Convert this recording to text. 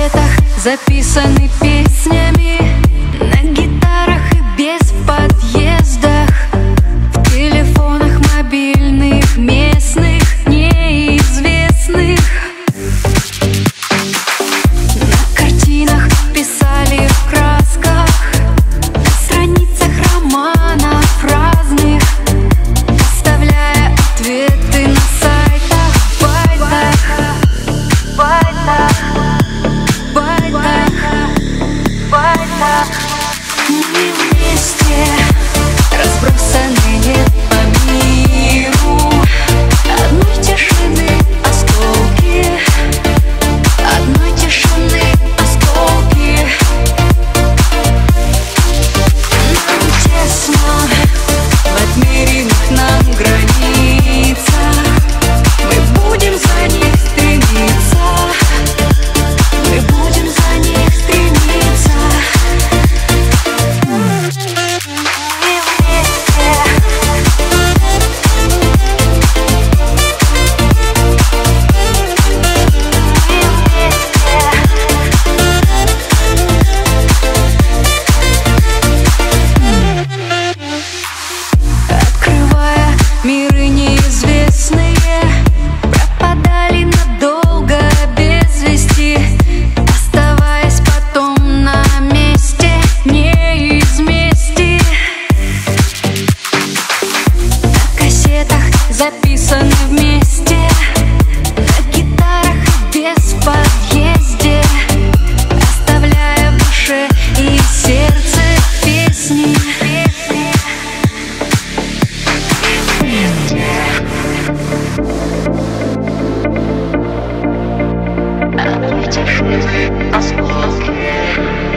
кассетах, записаны песнями, на гитарах и без в подъездах, в телефонах мобильных, местных, неизвестных. На картинах писали в красках, на страницах романов разных, оставляя ответы на сайтах, байтах. Мы вместе разбросаны нет по миру, одной тишины осколки. Нам тесно в отмеренных нам границах, мы будем за них стремиться. Записаны вместе, на гитарах и без в подъезде, оставляя в душе и в сердце песни. Одной тишины осколки.